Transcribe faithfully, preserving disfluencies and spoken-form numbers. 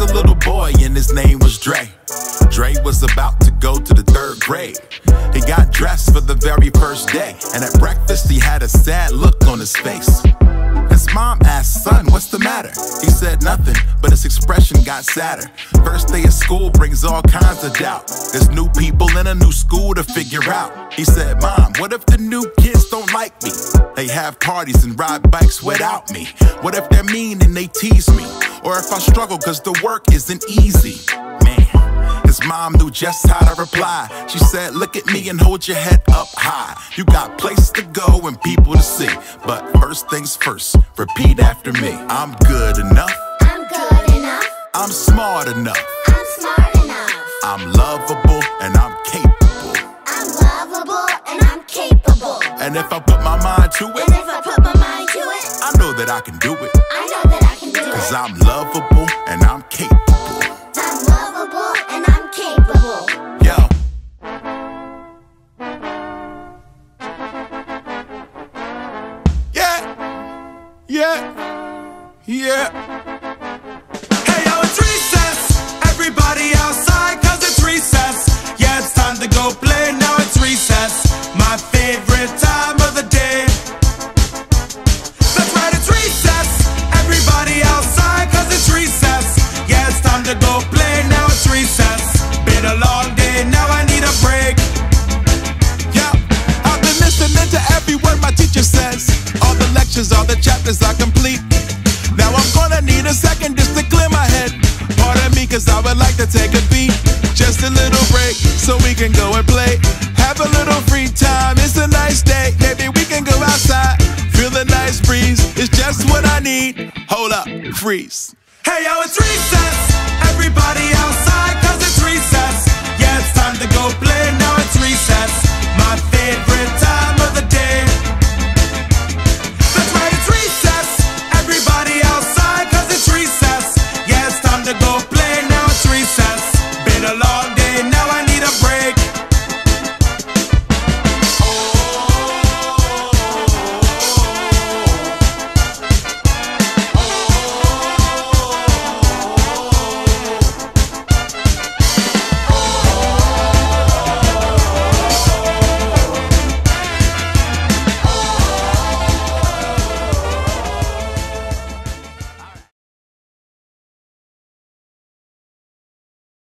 was a little boy and his name was Dre. Dre was about to go to the third grade. He got dressed for the very first day, and at breakfast he had a sad look on his face. His mom asked, "Son, what's the matter?" He said nothing, but his expression got sadder. First day of school brings all kinds of doubt. There's new people in a new school to figure out. He said, "Mom, what if the new kids don't like me? They have parties and ride bikes without me. What if they're mean and they tease me? Or if I struggle cause the work isn't easy?" His mom knew just how to reply. She said, "Look at me and hold your head up high. You got places to go and people to see. But first things first, repeat after me. I'm good enough. I'm good enough. I'm smart enough. I'm smart enough. I'm lovable and I'm capable. I'm lovable and I'm capable. And if I put my mind to it, and if I put my mind to it, I know that I can do it. I know that I can do it. Cause I'm lovable and I'm capable. Yeah, yeah. Hey yo, it's recess. Everybody outside, cause it's recess. Yeah, it's time to go play, now it's recess. My favorite time of the day. That's right, it's recess. Everybody outside, cause it's recess. Yeah, it's time to go play, now it's recess. Been a long day, now I need a break. Yeah, I've been listening to every word my teacher says. All the lectures, all the chapters are complete. Now I'm gonna need a second just to clear my head. Pardon me, cause I would like to take a beat. Just a little break, so we can go and play. Have a little free time, it's a nice day. Maybe we can go outside, feel the nice breeze. It's just what I need, hold up, freeze. Hey yo, it's recess, everybody outside, cause it's recess. Yeah, it's time to go play, now it's recess. My favorite time of the day. Recess, yeah, it's time to go play, now it's recess. Been a long day.